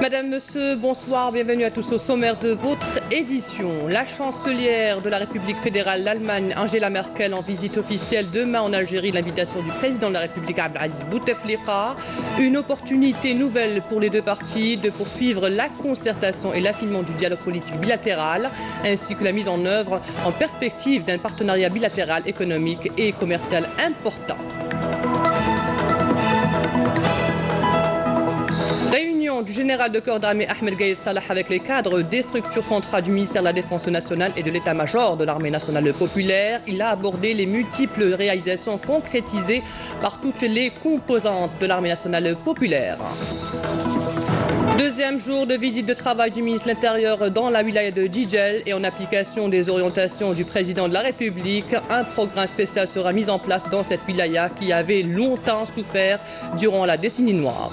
Madame, Monsieur, bonsoir, bienvenue à tous au sommaire de votre édition. La chancelière de la République fédérale d'Allemagne, Angela Merkel, en visite officielle demain en Algérie, l'invitation du président de la République, Abdelaziz Bouteflika. Une opportunité nouvelle pour les deux parties de poursuivre la concertation et l'affinement du dialogue politique bilatéral, ainsi que la mise en œuvre en perspective d'un partenariat bilatéral économique et commercial important. Du général de corps d'armée Ahmed Gaïd Salah avec les cadres des structures centrales du ministère de la Défense nationale et de l'état-major de l'armée nationale populaire. Il a abordé les multiples réalisations concrétisées par toutes les composantes de l'armée nationale populaire. Deuxième jour de visite de travail du ministre de l'Intérieur dans la wilaya de Djidjel et en application des orientations du président de la République, un programme spécial sera mis en place dans cette wilaya qui avait longtemps souffert durant la décennie noire.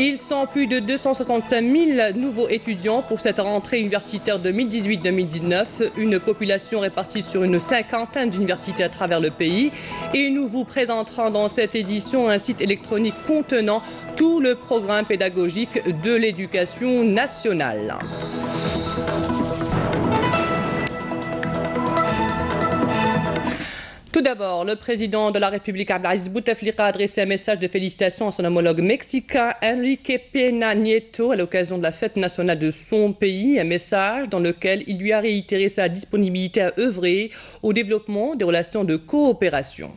Ils sont plus de 265 000 nouveaux étudiants pour cette rentrée universitaire 2018-2019, une population répartie sur une cinquantaine d'universités à travers le pays. Et nous vous présenterons dans cette édition un site électronique contenant tout le programme pédagogique de l'éducation nationale. Tout d'abord, le président de la République, Abdelaziz Bouteflika, a adressé un message de félicitations à son homologue mexicain, Enrique Pena Nieto, à l'occasion de la fête nationale de son pays. Un message dans lequel il lui a réitéré sa disponibilité à œuvrer au développement des relations de coopération.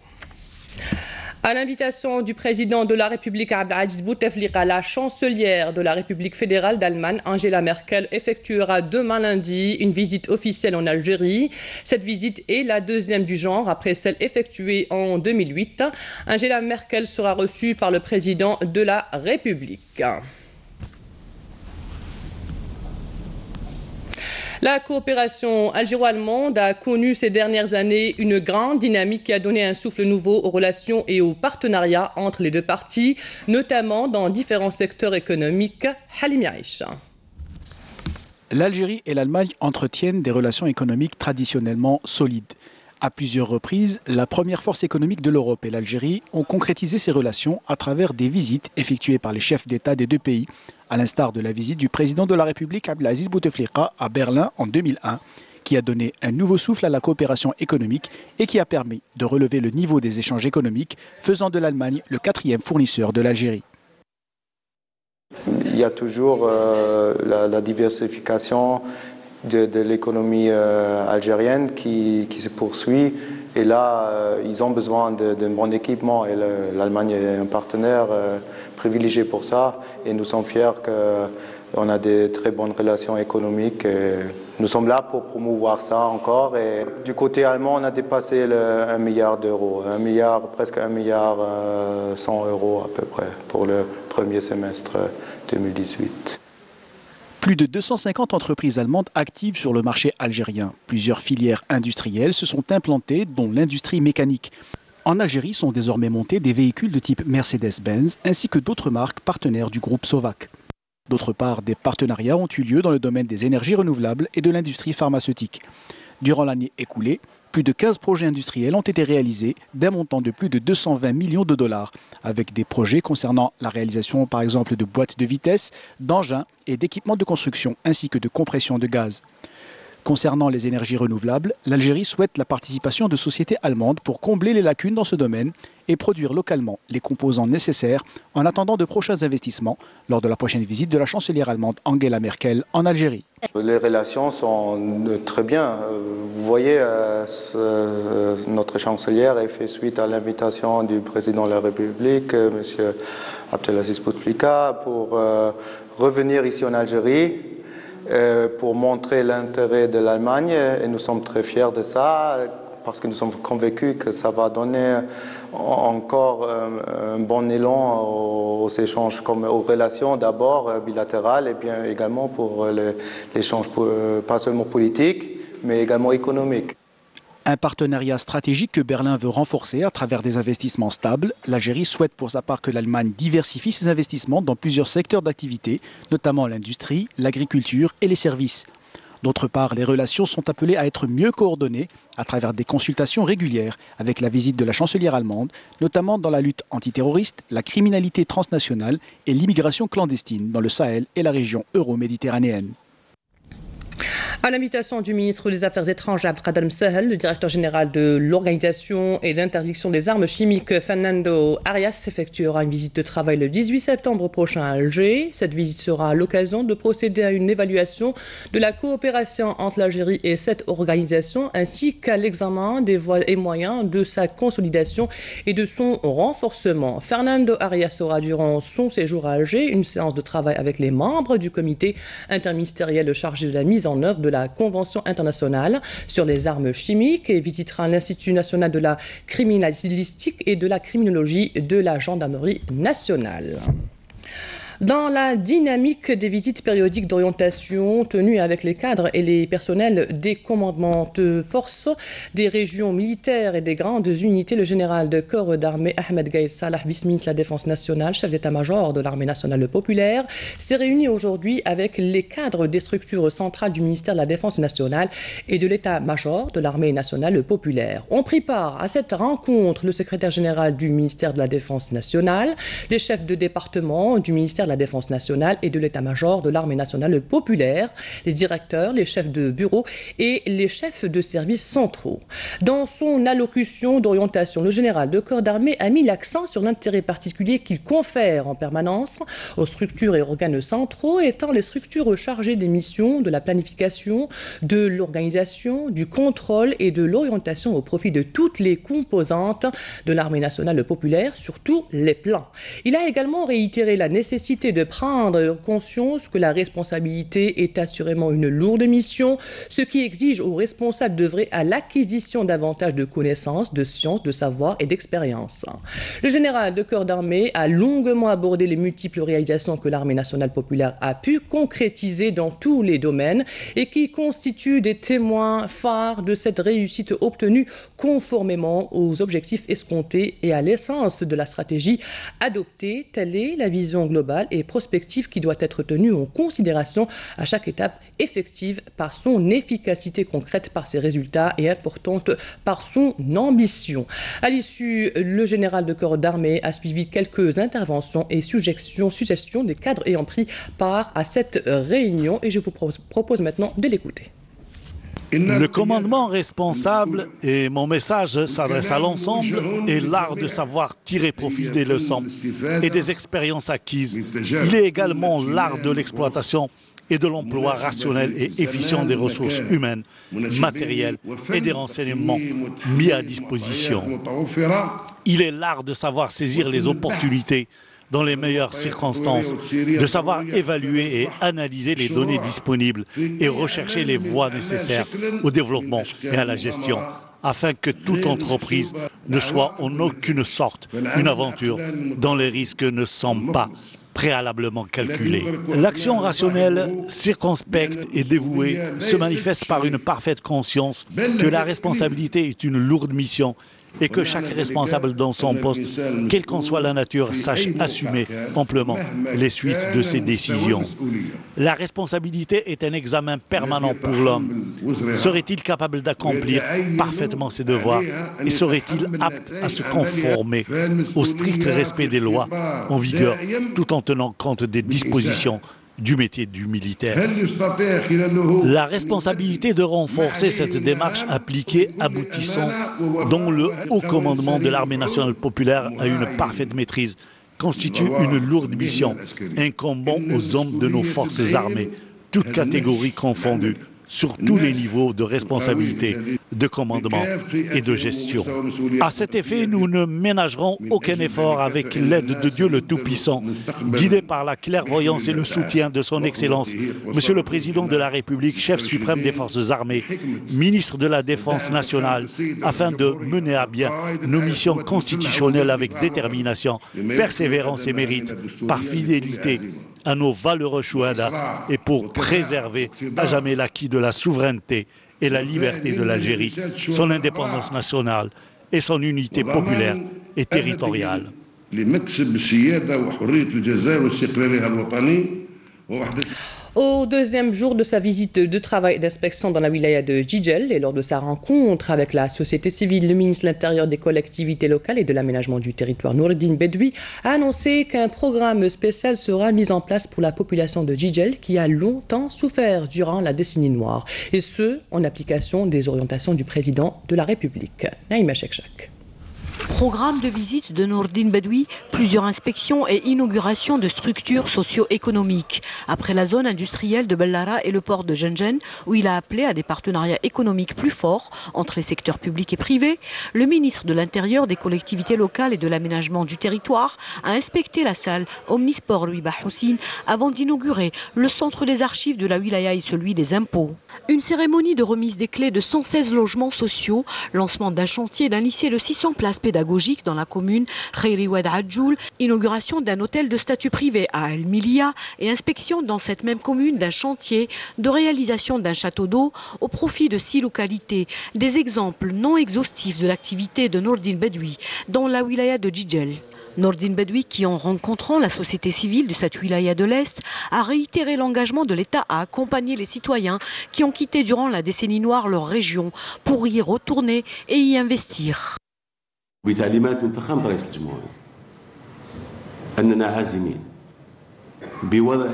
À l'invitation du président de la République, Abdelaziz Bouteflika, la chancelière de la République fédérale d'Allemagne, Angela Merkel, effectuera demain lundi une visite officielle en Algérie. Cette visite est la deuxième du genre après celle effectuée en 2008. Angela Merkel sera reçue par le président de la République. La coopération algéro-allemande a connu ces dernières années une grande dynamique qui a donné un souffle nouveau aux relations et aux partenariats entre les deux parties, notamment dans différents secteurs économiques. Halim Yaïch. L'Algérie et l'Allemagne entretiennent des relations économiques traditionnellement solides. À plusieurs reprises, la première force économique de l'Europe et l'Algérie ont concrétisé ces relations à travers des visites effectuées par les chefs d'État des deux pays, à l'instar de la visite du président de la République Abdelaziz Bouteflika à Berlin en 2001, qui a donné un nouveau souffle à la coopération économique et qui a permis de relever le niveau des échanges économiques, faisant de l'Allemagne le quatrième fournisseur de l'Algérie. Il y a toujours la diversification de l'économie algérienne qui se poursuit. Et là, ils ont besoin d'un bon équipement et l'Allemagne est un partenaire privilégié pour ça. Et nous sommes fiers qu'on a des très bonnes relations économiques. Et nous sommes là pour promouvoir ça encore. Et du côté allemand, on a dépassé le 1 milliard d'euros. Presque 1 milliard 100 euros à peu près pour le premier semestre 2018. Plus de 250 entreprises allemandes actives sur le marché algérien. Plusieurs filières industrielles se sont implantées, dont l'industrie mécanique. En Algérie sont désormais montés des véhicules de type Mercedes-Benz, ainsi que d'autres marques partenaires du groupe Sovac. D'autre part, des partenariats ont eu lieu dans le domaine des énergies renouvelables et de l'industrie pharmaceutique. Durant l'année écoulée, plus de 15 projets industriels ont été réalisés d'un montant de plus de 220 millions de dollars, avec des projets concernant la réalisation par exemple de boîtes de vitesse, d'engins et d'équipements de construction ainsi que de compression de gaz. Concernant les énergies renouvelables, l'Algérie souhaite la participation de sociétés allemandes pour combler les lacunes dans ce domaine et produire localement les composants nécessaires en attendant de prochains investissements lors de la prochaine visite de la chancelière allemande Angela Merkel en Algérie. Les relations sont très bien. Vous voyez, notre chancelière a fait suite à l'invitation du président de la République, M. Abdelaziz Bouteflika, pour revenir ici en Algérie, pour montrer l'intérêt de l'Allemagne, et nous sommes très fiers de ça parce que nous sommes convaincus que ça va donner encore un bon élan aux échanges, comme aux relations d'abord bilatérales et bien également pour l'échange pas seulement politique mais également économique. Un partenariat stratégique que Berlin veut renforcer à travers des investissements stables. L'Algérie souhaite pour sa part que l'Allemagne diversifie ses investissements dans plusieurs secteurs d'activité, notamment l'industrie, l'agriculture et les services. D'autre part, les relations sont appelées à être mieux coordonnées à travers des consultations régulières avec la visite de la chancelière allemande, notamment dans la lutte antiterroriste, la criminalité transnationale et l'immigration clandestine dans le Sahel et la région euro-méditerranéenne. À l'invitation du ministre des Affaires étrangères, Abdelmadjid Sidi Saïd, le directeur général de l'Organisation et d'interdiction des armes chimiques, Fernando Arias, effectuera une visite de travail le 18 septembre prochain à Alger. Cette visite sera l'occasion de procéder à une évaluation de la coopération entre l'Algérie et cette organisation, ainsi qu'à l'examen des voies et moyens de sa consolidation et de son renforcement. Fernando Arias aura durant son séjour à Alger une séance de travail avec les membres du comité interministériel chargé de la mise en œuvre de la Convention internationale sur les armes chimiques et visitera l'Institut national de la criminalistique et de la criminologie de la gendarmerie nationale. Dans la dynamique des visites périodiques d'orientation tenues avec les cadres et les personnels des commandements de force, des régions militaires et des grandes unités, le général de corps d'armée Ahmed Gaïd Salah, vice-ministre de la Défense nationale, chef d'état-major de l'armée nationale populaire, s'est réuni aujourd'hui avec les cadres des structures centrales du ministère de la Défense nationale et de l'état-major de l'armée nationale populaire. On prit part à cette rencontre le secrétaire général du ministère de la Défense nationale, les chefs de département du ministère de la Défense nationale et de l'état-major de l'armée nationale populaire, les directeurs, les chefs de bureau et les chefs de services centraux. Dans son allocution d'orientation, le général de corps d'armée a mis l'accent sur l'intérêt particulier qu'il confère en permanence aux structures et organes centraux, étant les structures chargées des missions, de la planification, de l'organisation, du contrôle et de l'orientation au profit de toutes les composantes de l'armée nationale populaire, sur tous les plans. Il a également réitéré la nécessité de prendre conscience que la responsabilité est assurément une lourde mission, ce qui exige aux responsables d'œuvrer à l'acquisition davantage de connaissances, de sciences, de savoirs et d'expériences. Le général de corps d'armée a longuement abordé les multiples réalisations que l'armée nationale populaire a pu concrétiser dans tous les domaines et qui constituent des témoins phares de cette réussite obtenue conformément aux objectifs escomptés et à l'essence de la stratégie adoptée. Telle est la vision globale et prospective qui doit être tenue en considération à chaque étape effective par son efficacité concrète, par ses résultats et importante par son ambition. À l'issue, le général de corps d'armée a suivi quelques interventions et suggestions des cadres ayant pris part à cette réunion et je vous propose maintenant de l'écouter. Le commandement responsable, et mon message s'adresse à l'ensemble, est l'art de savoir tirer profit des leçons et des expériences acquises. Il est également l'art de l'exploitation et de l'emploi rationnel et efficient des ressources humaines, matérielles et des renseignements mis à disposition. Il est l'art de savoir saisir les opportunités dans les meilleures circonstances, de savoir évaluer et analyser les données disponibles et rechercher les voies nécessaires au développement et à la gestion, afin que toute entreprise ne soit en aucune sorte une aventure dont les risques ne sont pas préalablement calculés. L'action rationnelle, circonspecte et dévouée se manifeste par une parfaite conscience que la responsabilité est une lourde mission et que chaque responsable dans son poste, quelle qu'en soit la nature, sache assumer amplement les suites de ses décisions. La responsabilité est un examen permanent pour l'homme. Serait-il capable d'accomplir parfaitement ses devoirs et serait-il apte à se conformer au strict respect des lois en vigueur, tout en tenant compte des dispositions du métier du militaire. La responsabilité de renforcer cette démarche appliquée aboutissant dont le haut commandement de l'armée nationale populaire a une parfaite maîtrise constitue une lourde mission, incombant aux hommes de nos forces armées, toutes catégories confondues, sur tous les niveaux de responsabilité, de commandement et de gestion. À cet effet, nous ne ménagerons aucun effort avec l'aide de Dieu le Tout-Puissant, guidé par la clairvoyance et le soutien de son Excellence, Monsieur le Président de la République, chef suprême des Forces armées, ministre de la Défense nationale, afin de mener à bien nos missions constitutionnelles avec détermination, persévérance et mérite, par fidélité à nos valeureux chouadas et pour préserver à jamais l'acquis de la souveraineté et la liberté de l'Algérie, son indépendance nationale et son unité populaire et territoriale. Au deuxième jour de sa visite de travail d'inspection dans la wilaya de Jijel et lors de sa rencontre avec la société civile, le ministre de l'Intérieur, des collectivités locales et de l'aménagement du territoire, Noureddine Bedoui, a annoncé qu'un programme spécial sera mis en place pour la population de Jijel qui a longtemps souffert durant la décennie noire. Et ce, en application des orientations du président de la République, Naïma Chekchak. Programme de visite de Noureddine Bedoui, plusieurs inspections et inaugurations de structures socio-économiques. Après la zone industrielle de Bellara et le port de Jenjen, où il a appelé à des partenariats économiques plus forts entre les secteurs publics et privés, le ministre de l'Intérieur, des collectivités locales et de l'aménagement du territoire a inspecté la salle Omnisport Louis Bahoussine avant d'inaugurer le centre des archives de la wilaya et celui des impôts. Une cérémonie de remise des clés de 116 logements sociaux, lancement d'un chantier d'un lycée de 600 places pédagogique dans la commune Khairiwad Adjoul, inauguration d'un hôtel de statut privé à El Milia et inspection dans cette même commune d'un chantier de réalisation d'un château d'eau au profit de 6 localités. Des exemples non exhaustifs de l'activité de Noureddine Bedoui dans la wilaya de Jijel. Noureddine Bedoui, qui en rencontrant la société civile de cette wilaya de l'Est, a réitéré l'engagement de l'État à accompagner les citoyens qui ont quitté durant la décennie noire leur région pour y retourner et y investir. بتعليمات فخامة رئيس الجمهورية أننا عازمين بوضع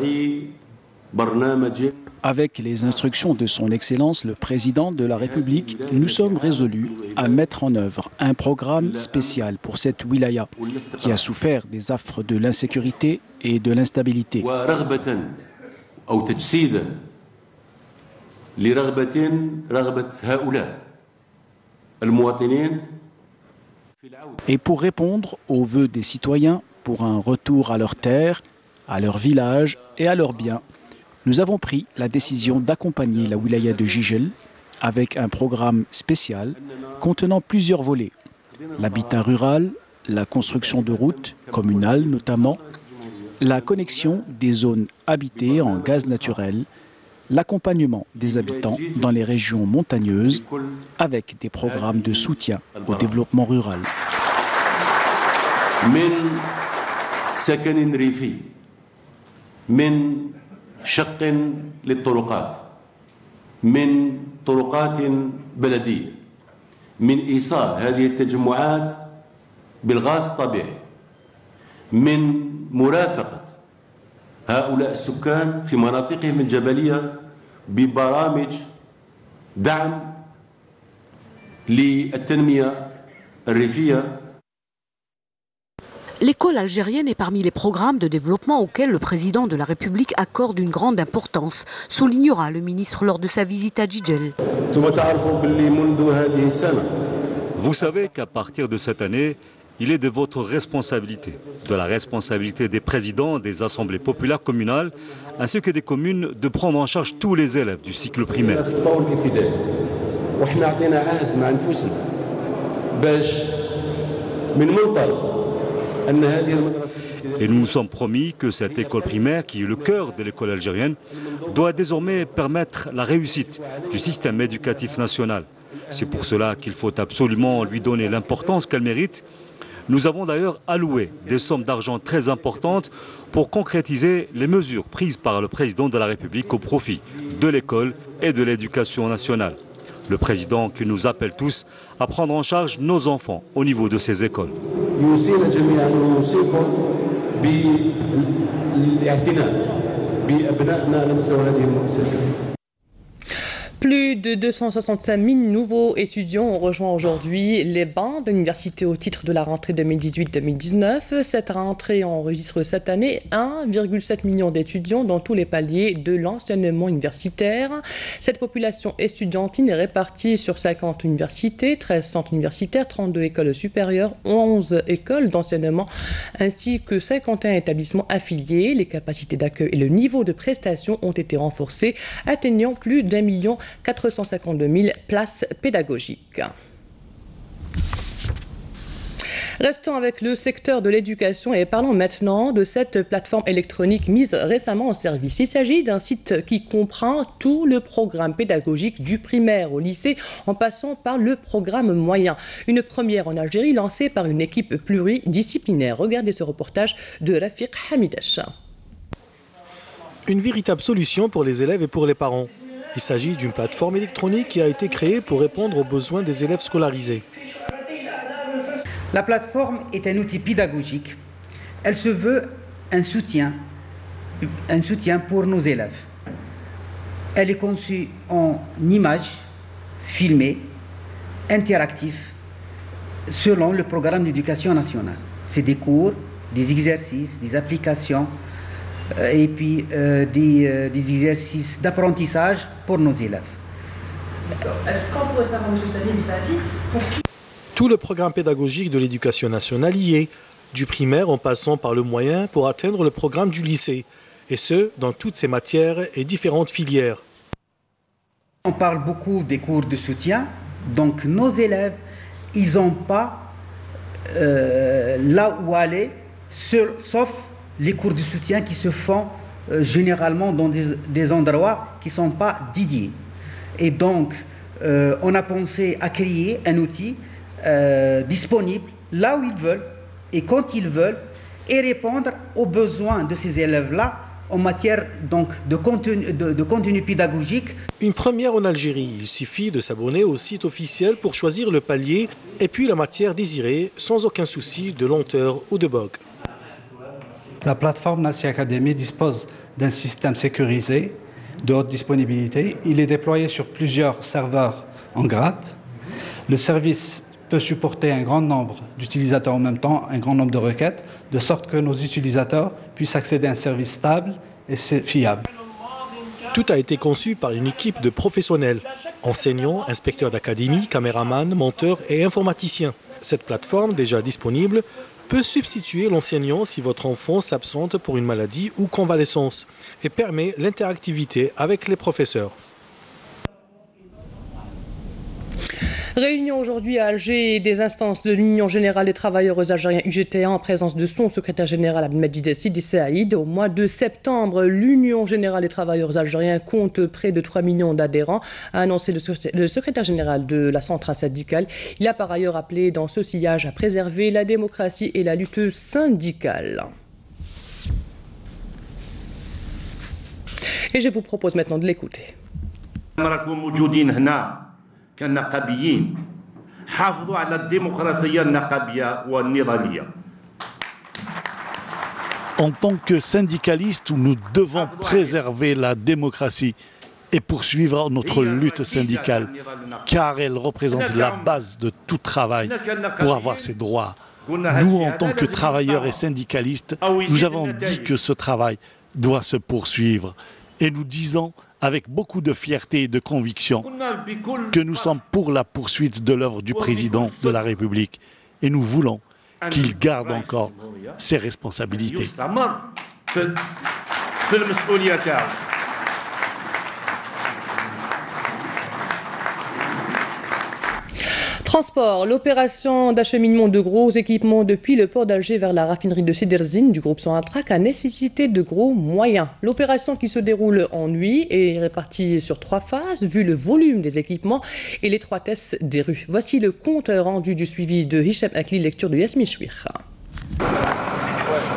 برنامج. Avec les instructions de son Excellence, le Président de la République, nous sommes résolus à mettre en œuvre un programme spécial pour cette wilaya qui a souffert des affres de l'insécurité et de l'instabilité. Et pour répondre aux vœux des citoyens pour un retour à leur terre, à leur village et à leurs biens, nous avons pris la décision d'accompagner la wilaya de Jijel avec un programme spécial contenant plusieurs volets. L'habitat rural, la construction de routes, communales notamment, la connexion des zones habitées en gaz naturel, l'accompagnement des habitants dans les régions montagneuses avec des programmes de soutien au développement rural. هؤلاء السكان في مناطقهم الجبلية ببرامج دعم للتنمية الريفية. L'école algérienne est parmi les programmes de développement auxquels le président de la République accorde une grande importance, soulignera le ministre lors de sa visite à Jijel. Vous savez qu'à partir de cette année, il est de votre responsabilité, de la responsabilité des présidents des assemblées populaires communales, ainsi que des communes, de prendre en charge tous les élèves du cycle primaire. Et nous nous sommes promis que cette école primaire, qui est le cœur de l'école algérienne, doit désormais permettre la réussite du système éducatif national. C'est pour cela qu'il faut absolument lui donner l'importance qu'elle mérite. Nous avons d'ailleurs alloué des sommes d'argent très importantes pour concrétiser les mesures prises par le président de la République au profit de l'école et de l'éducation nationale. Le président qui nous appelle tous à prendre en charge nos enfants au niveau de ces écoles. Plus de 265 000 nouveaux étudiants ont rejoint aujourd'hui les bancs de l'université au titre de la rentrée 2018-2019. Cette rentrée enregistre cette année 1,7 million d'étudiants dans tous les paliers de l'enseignement universitaire. Cette population étudiantine est répartie sur 50 universités, 13 centres universitaires, 32 écoles supérieures, 11 écoles d'enseignement ainsi que 51 établissements affiliés. Les capacités d'accueil et le niveau de prestation ont été renforcés, atteignant plus d'un million 452 000 places pédagogiques. Restons avec le secteur de l'éducation et parlons maintenant de cette plateforme électronique mise récemment en service. Il s'agit d'un site qui comprend tout le programme pédagogique du primaire au lycée en passant par le programme moyen. Une première en Algérie lancée par une équipe pluridisciplinaire. Regardez ce reportage de Rafiq Hamidash. une véritable solution pour les élèves et pour les parents. Il s'agit d'une plateforme électronique qui a été créée pour répondre aux besoins des élèves scolarisés. La plateforme est un outil pédagogique. Elle se veut un soutien pour nos élèves. Elle est conçue en images filmées, interactives, selon le programme d'éducation nationale. C'est des cours, des exercices, des applications et puis des exercices d'apprentissage pour nos élèves. Tout le programme pédagogique de l'éducation nationale y est, du primaire en passant par le moyen pour atteindre le programme du lycée, et ce, dans toutes ces matières et différentes filières. On parle beaucoup des cours de soutien, donc nos élèves, ils n'ont pas là où aller, sauf les cours de soutien qui se font généralement dans des endroits qui ne sont pas dédiés. Et donc, on a pensé à créer un outil disponible là où ils veulent et quand ils veulent et répondre aux besoins de ces élèves-là en matière donc, de contenu pédagogique. Une première en Algérie, il suffit de s'abonner au site officiel pour choisir le palier et puis la matière désirée sans aucun souci de lenteur ou de bug. La plateforme Naci Academy dispose d'un système sécurisé de haute disponibilité. Il est déployé sur plusieurs serveurs en grappe. Le service peut supporter un grand nombre d'utilisateurs en même temps, un grand nombre de requêtes, de sorte que nos utilisateurs puissent accéder à un service stable et fiable. Tout a été conçu par une équipe de professionnels, enseignants, inspecteurs d'académie, caméramans, monteurs et informaticiens. Cette plateforme, déjà disponible, peut substituer l'enseignant si votre enfant s'absente pour une maladie ou convalescence et permet l'interactivité avec les professeurs. Réunion aujourd'hui à Alger des instances de l'Union Générale des Travailleurs Algériens UGTA en présence de son secrétaire général Abdelmadjid Sidi Saïd. Au mois de septembre, l'Union Générale des Travailleurs Algériens compte près de 3 millions d'adhérents, a annoncé le secrétaire général de la centrale syndicale. Il a par ailleurs appelé dans ce sillage à préserver la démocratie et la lutte syndicale. Et je vous propose maintenant de l'écouter. كالنقابيين حافظوا على الديمقراطية النقابية والنضالية. En tant que syndicalistes, nous devons préserver la démocratie et poursuivre notre lutte syndicale, car elle représente la base de tout travail pour avoir ses droits. Nous, en tant que travailleurs et syndicalistes, nous avons dit que ce travail doit se poursuivre et nous disons avec beaucoup de fierté et de conviction que nous sommes pour la poursuite de l'œuvre du président de la République et nous voulons qu'il garde encore ses responsabilités. Transport, l'opération d'acheminement de gros équipements depuis le port d'Alger vers la raffinerie de Sidi Irzine du groupe Sonatrach a nécessité de gros moyens. L'opération qui se déroule en nuit est répartie sur 3 phases, vu le volume des équipements et l'étroitesse des rues. Voici le compte rendu du suivi de Hichem Akli, lecture de Yasmine Chouir.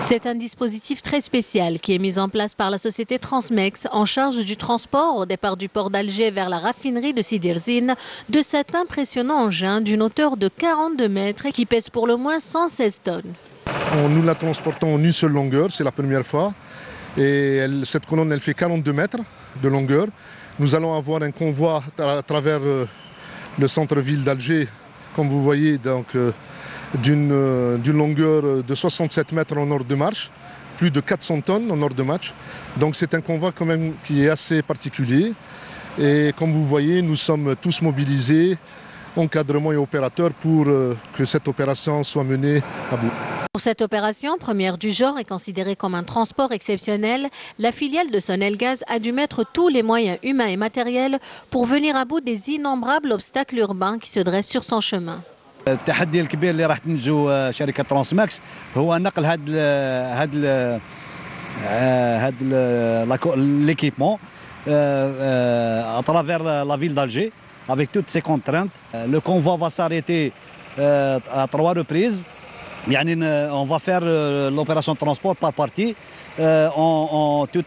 C'est un dispositif très spécial qui est mis en place par la société Transmex en charge du transport au départ du port d'Alger vers la raffinerie de Sidi Irzine de cet impressionnant engin d'une hauteur de 42 mètres qui pèse pour le moins 116 tonnes. Nous la transportons en une seule longueur, c'est la première fois. Et cette colonne, elle fait 42 mètres de longueur. Nous allons avoir un convoi à travers le centre-ville d'Alger, comme vous voyez, donc d'une longueur de 67 mètres en ordre de marche, plus de 400 tonnes en ordre de marche. Donc c'est un convoi quand même qui est assez particulier. Et comme vous voyez, nous sommes tous mobilisés, encadrement et opérateurs, pour que cette opération soit menée à bout. Pour cette opération, première du genre et considérée comme un transport exceptionnel, la filiale de Sonelgaz a dû mettre tous les moyens humains et matériels pour venir à bout des innombrables obstacles urbains qui se dressent sur son chemin. التحدي الكبير اللي راح تنجو شركة ترانسماكس هو نقل l'équipement à travers la ville d'Alger avec toutes ses contraintes. Le convoi va s'arrêter à 3 reprises On va faire l'opération de transport par partie, tout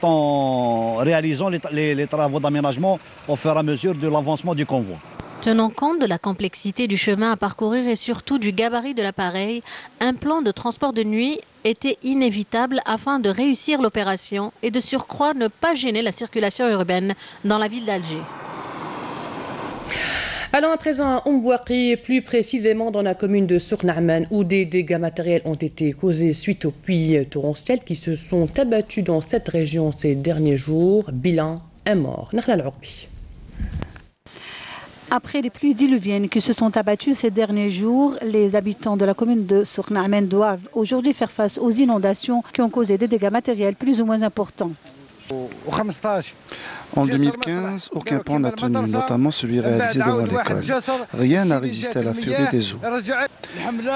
en réalisant les travaux d'aménagement au fur et à mesure de l'avancement du convoi. Tenant compte de la complexité du chemin à parcourir et surtout du gabarit de l'appareil, un plan de transport de nuit était inévitable afin de réussir l'opération et de surcroît ne pas gêner la circulation urbaine dans la ville d'Alger. Allons à présent à Oumbouaqi, plus précisément dans la commune de Souk Naamane, où des dégâts matériels ont été causés suite aux pluies torrentielles qui se sont abattues dans cette région ces derniers jours. Bilan, un mort. Après les pluies diluviennes qui se sont abattues ces derniers jours, les habitants de la commune de Souk Naamane doivent aujourd'hui faire face aux inondations qui ont causé des dégâts matériels plus ou moins importants. En 2015, aucun pont n'a tenu, notamment celui réalisé devant l'école. Rien n'a résisté à la furie des eaux.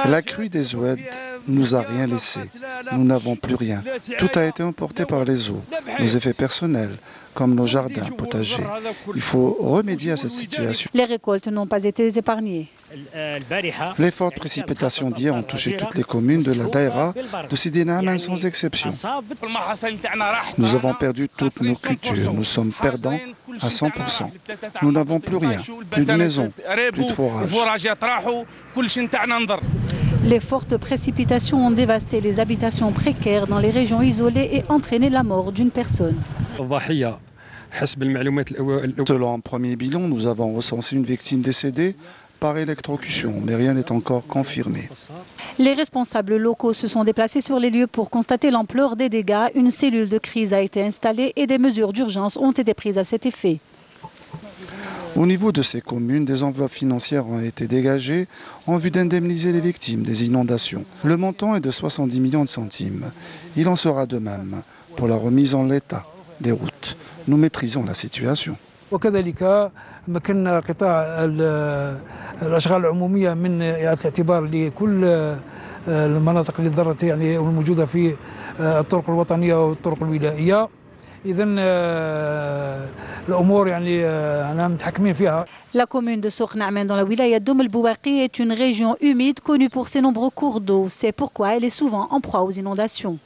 La crue des Oued nous a rien laissé. Nous n'avons plus rien. Tout a été emporté par les eaux, nos effets personnels, comme nos jardins, potagers. Il faut remédier à cette situation. Les récoltes n'ont pas été épargnées. Les fortes précipitations d'hier ont touché toutes les communes de la daïra de Sidi Naamane sans exception. Nous avons perdu toutes nos cultures. Nous sommes perdants à 100%. Nous n'avons plus rien, plus de maison, plus de forage. Les fortes précipitations ont dévasté les habitations précaires dans les régions isolées et entraîné la mort d'une personne. Selon un premier bilan, nous avons recensé une victime décédée par électrocution, mais rien n'est encore confirmé. Les responsables locaux se sont déplacés sur les lieux pour constater l'ampleur des dégâts. Une cellule de crise a été installée et des mesures d'urgence ont été prises à cet effet. Au niveau de ces communes, des enveloppes financières ont été dégagées en vue d'indemniser les victimes des inondations. Le montant est de 70 millions de centimes. Il en sera de même pour la remise en l'état des routes. Nous maîtrisons la situation. La commune de Souk Naamane dans la wilaya d'Oum el-Bouaqi est une région humide connue pour ses nombreux cours d'eau. C'est pourquoi elle est souvent en proie aux inondations.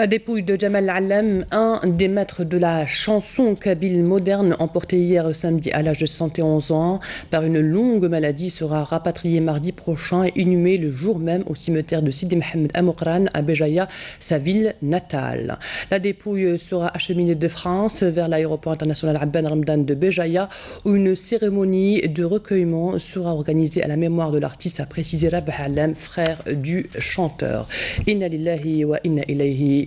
La dépouille de Jamal Allam, un des maîtres de la chanson kabyle moderne, emporté hier samedi à l'âge de 71 ans par une longue maladie, sera rapatrié mardi prochain et inhumé le jour même au cimetière de Sidi Mohamed Amokran à Bejaïa, sa ville natale. La dépouille sera acheminée de France vers l'aéroport international Abban Ramdan de Bejaïa, où une cérémonie de recueillement sera organisée à la mémoire de l'artiste, a précisé Rabah Allam, frère du chanteur. Inna lillahi wa inna ilayhi.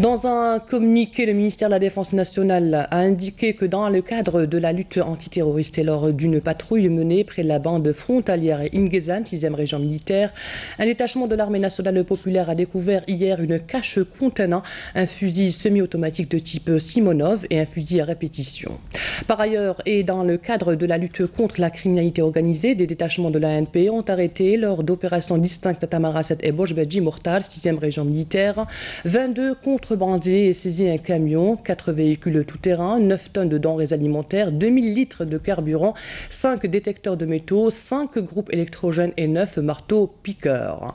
Dans un communiqué, le ministère de la Défense nationale a indiqué que dans le cadre de la lutte antiterroriste et lors d'une patrouille menée près de la bande frontalière et Ingezan, 6e région militaire, un détachement de l'armée nationale populaire a découvert hier une cache contenant un fusil semi-automatique de type Simonov et un fusil à répétition. Par ailleurs, et dans le cadre de la lutte contre la criminalité organisée, des détachements de l'ANP ont arrêté lors d'opérations distinctes à Tamarasset et Bojbedji Mortar, 6e région militaire, 22 contrebandiers et saisi un camion, 4 véhicules tout-terrain, 9 tonnes de denrées alimentaires, 2000 litres de carburant, 5 détecteurs de métaux, 5 groupes électrogènes et 9 marteaux-piqueurs.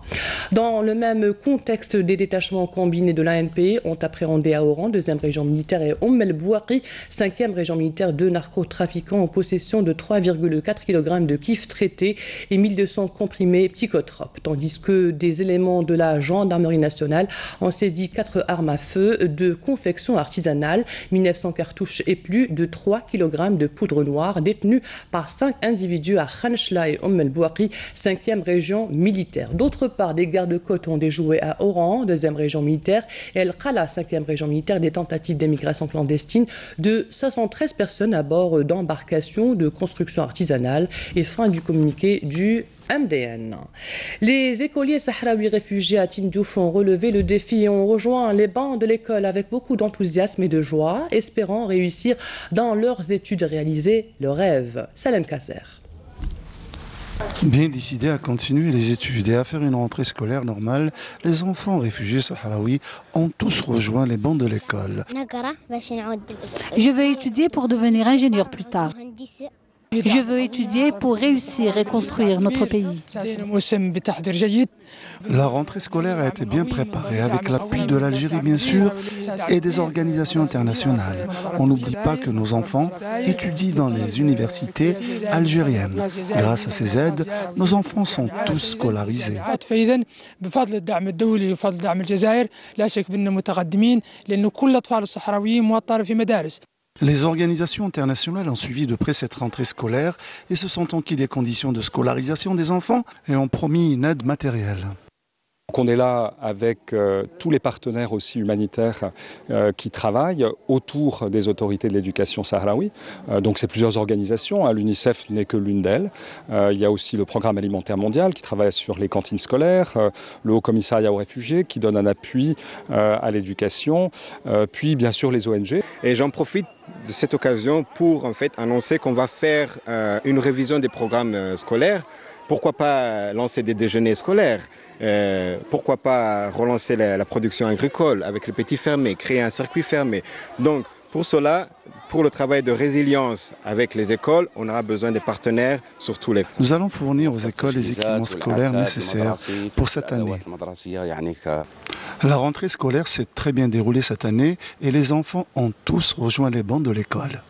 Dans le même contexte, des détachements combinés de l'ANP ont appréhendé à Oran, 2e région militaire, et Oum el-Bouaqi, 5e région militaire, 2 narcotrafiquants en possession de 3,4 kg de kiff traité et 1200 comprimés psychotropes, tandis que des éléments de la gendarmerie nationale ont saisi 4 armes à feu de confection artisanale, 1900 cartouches et plus de 3 kg de poudre noire détenues par 5 individus à Khanchla et Oum el-Bouaqi, 5e région militaire. D'autre part, des gardes-côtes ont déjoué à Oran, 2e région militaire, et El-Khala, 5e région militaire, des tentatives d'émigration clandestine de 73 personnes à bord d'embarcations de construction artisanale. Et fin du communiqué du MDN. Les écoliers sahraouis réfugiés à Tindouf ont relevé le défi et ont rejoint les bancs de l'école avec beaucoup d'enthousiasme et de joie, espérant réussir dans leurs études et réaliser leur rêve. Salem Kasser. Bien décidés à continuer les études et à faire une rentrée scolaire normale, les enfants réfugiés sahraouis ont tous rejoint les bancs de l'école. Je vais étudier pour devenir ingénieur plus tard. Je veux étudier pour réussir et construire notre pays. La rentrée scolaire a été bien préparée, avec l'appui de l'Algérie bien sûr et des organisations internationales. On n'oublie pas que nos enfants étudient dans les universités algériennes. Grâce à ces aides, nos enfants sont tous scolarisés. Les organisations internationales ont suivi de près cette rentrée scolaire et se sont enquis des conditions de scolarisation des enfants et ont promis une aide matérielle. On est là avec tous les partenaires aussi humanitaires qui travaillent autour des autorités de l'éducation sahraoui. Donc c'est plusieurs organisations, hein, l'UNICEF n'est que l'une d'elles. Il y a aussi le Programme alimentaire mondial qui travaille sur les cantines scolaires, le Haut Commissariat aux réfugiés qui donne un appui à l'éducation, puis bien sûr les ONG. Et j'en profite de cette occasion pour en fait annoncer qu'on va faire une révision des programmes scolaires. Pourquoi pas lancer des déjeuners scolaires? Pourquoi pas relancer la production agricole avec les petits fermiers, créer un circuit fermé? Donc pour cela, pour le travail de résilience avec les écoles, on aura besoin des partenaires sur tous les fronts. Nous allons fournir aux écoles les équipements scolaires nécessaires pour cette année. La rentrée scolaire s'est très bien déroulée cette année et les enfants ont tous rejoint les bancs de l'école.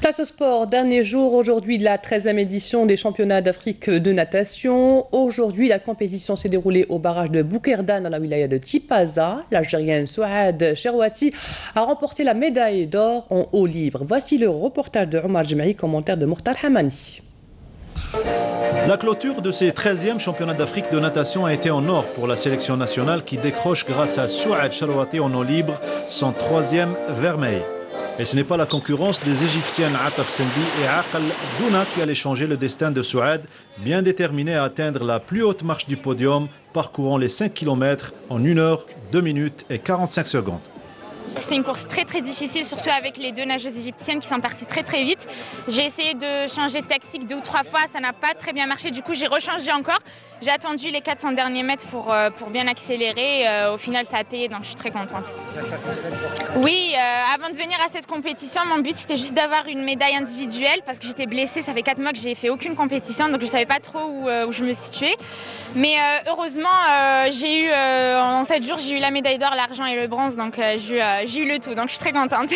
Place au sport, dernier jour aujourd'hui de la 13e édition des championnats d'Afrique de natation. Aujourd'hui, la compétition s'est déroulée au barrage de Boukerdan dans la wilaya de Tipaza. L'Algérienne Souad Cherouati a remporté la médaille d'or en eau libre. Voici le reportage de Omar Jemai, commentaire de Mourad Hamani. La clôture de ces 13e championnats d'Afrique de natation a été en or pour la sélection nationale qui décroche grâce à Souad Cherouati en eau libre son 3e vermeil. Et ce n'est pas la concurrence des Égyptiennes Ataf Sendi et Aqal Duna qui allait changer le destin de Souad, bien déterminé à atteindre la plus haute marche du podium, parcourant les 5 km en 1 heure, 2 minutes et 45 secondes. C'était une course très très difficile, surtout avec les deux nageuses égyptiennes qui sont parties très très vite. J'ai essayé de changer de tactique 2 ou 3 fois, ça n'a pas très bien marché, du coup j'ai rechangé encore. J'ai attendu les 400 derniers mètres pour bien accélérer. Au final, ça a payé, donc je suis très contente. Oui, avant de venir à cette compétition, mon but, c'était juste d'avoir une médaille individuelle parce que j'étais blessée. Ça fait 4 mois que j'ai fait aucune compétition, donc je ne savais pas trop où je me situais. Mais heureusement, j'ai eu, en 7 jours, j'ai eu la médaille d'or, l'argent et le bronze, donc j'ai eu le tout. Donc je suis très contente.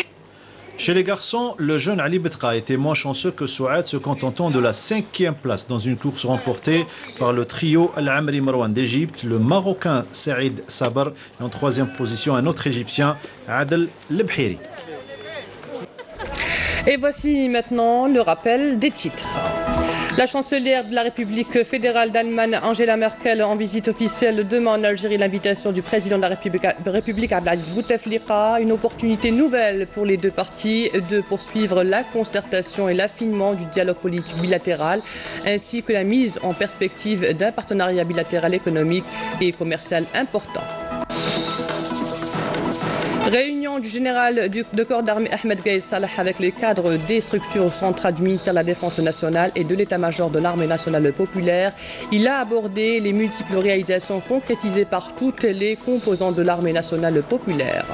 Chez les garçons, le jeune Ali Betra était moins chanceux que Souad, se contentant de la 5e place dans une course remportée par le trio Al-Amri Marwan d'Égypte, le Marocain Saïd Sabar et en 3e position un autre Égyptien, Adel Lebhiri. Et voici maintenant le rappel des titres. La chancelière de la République fédérale d'Allemagne, Angela Merkel, en visite officielle demain en Algérie, l'invitation du président de la République, Abdelaziz Bouteflika, une opportunité nouvelle pour les deux parties de poursuivre la concertation et l'affinement du dialogue politique bilatéral, ainsi que la mise en perspective d'un partenariat bilatéral économique et commercial important. Réunion du général de corps d'armée Ahmed Gaïd Salah avec les cadres des structures centrales du ministère de la Défense nationale et de l'état-major de l'armée nationale populaire. Il a abordé les multiples réalisations concrétisées par toutes les composantes de l'armée nationale populaire.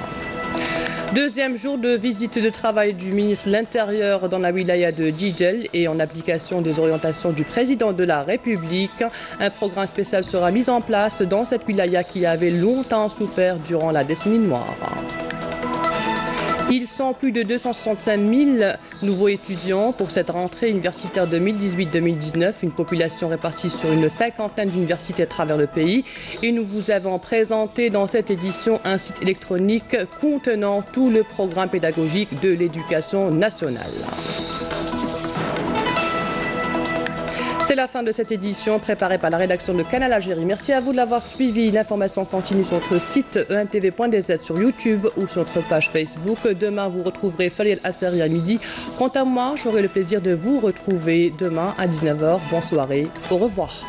Deuxième jour de visite de travail du ministre de l'Intérieur dans la wilaya de Djidjel et en application des orientations du président de la République. Un programme spécial sera mis en place dans cette wilaya qui avait longtemps souffert durant la décennie noire. Ils sont plus de 265 000 nouveaux étudiants pour cette rentrée universitaire 2018-2019, une population répartie sur une cinquantaine d'universités à travers le pays. Et nous vous avons présenté dans cette édition un site électronique contenant tout le programme pédagogique de l'éducation nationale. C'est la fin de cette édition préparée par la rédaction de Canal Algérie. Merci à vous de l'avoir suivi. L'information continue sur notre site entv.dz, sur YouTube ou sur notre page Facebook. Demain, vous retrouverez Faliel Asseri à midi. Quant à moi, j'aurai le plaisir de vous retrouver demain à 19 h. Bonne soirée. Au revoir.